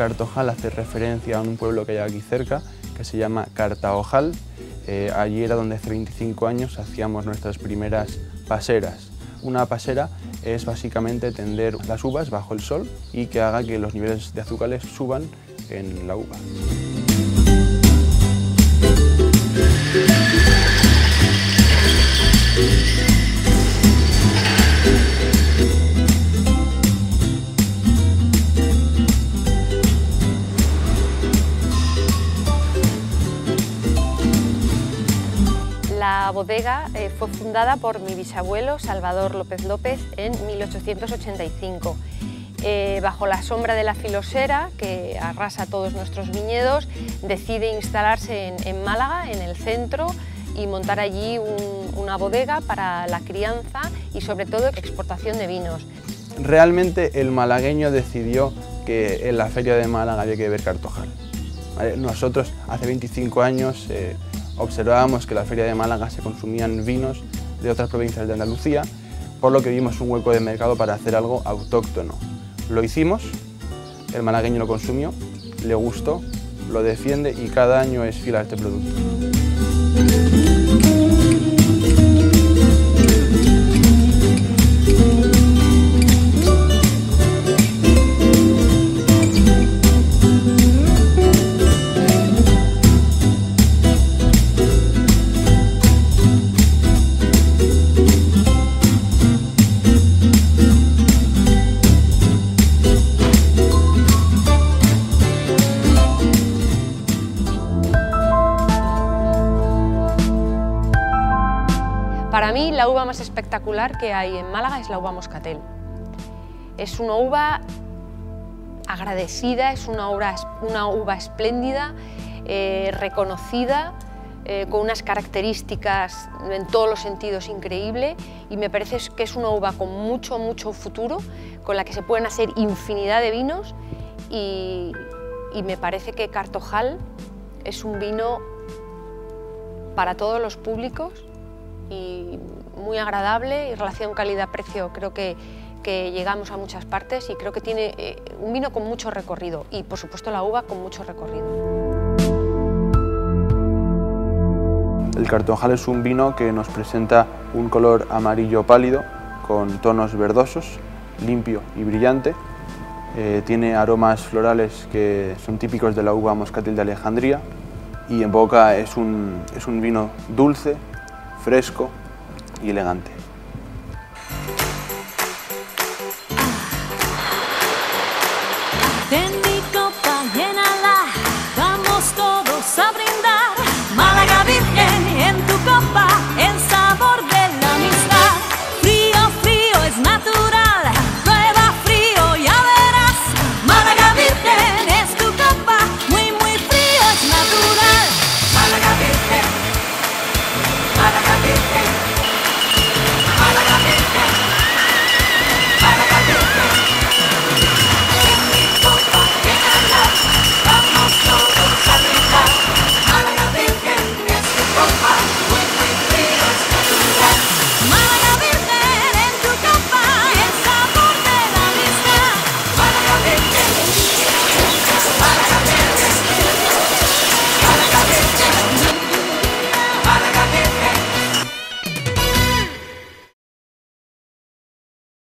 Cartojal hace referencia a un pueblo que hay aquí cerca, que se llama Cartojal. Allí era donde hace 25 años hacíamos nuestras primeras paseras. Una pasera es básicamente tender las uvas bajo el sol y que haga que los niveles de azúcares suban en la uva. La bodega fue fundada por mi bisabuelo Salvador López López en 1885, bajo la sombra de la filosera que arrasa todos nuestros viñedos. Decide instalarse en Málaga, en el centro, y montar allí una bodega para la crianza y sobre todo exportación de vinos. Realmente el malagueño decidió que en la Feria de Málaga había que beber Cartojal, ¿vale? Nosotros hace 25 años observábamos que en la Feria de Málaga se consumían vinos de otras provincias de Andalucía, por lo que vimos un hueco de mercado para hacer algo autóctono. Lo hicimos, el malagueño lo consumió, le gustó, lo defiende y cada año es fiel a este producto. Para mí, la uva más espectacular que hay en Málaga es la uva moscatel. Es una uva agradecida, es una uva espléndida, reconocida, con unas características en todos los sentidos increíble, y me parece que es una uva con mucho futuro, con la que se pueden hacer infinidad de vinos, y me parece que Cartojal es un vino para todos los públicos, y muy agradable, y relación calidad-precio creo que llegamos a muchas partes, y creo que tiene un vino con mucho recorrido y por supuesto la uva con mucho recorrido. El Cartojal es un vino que nos presenta un color amarillo pálido con tonos verdosos, limpio y brillante. Tiene aromas florales que son típicos de la uva moscatel de Alejandría, y en boca es un vino dulce, fresco y elegante.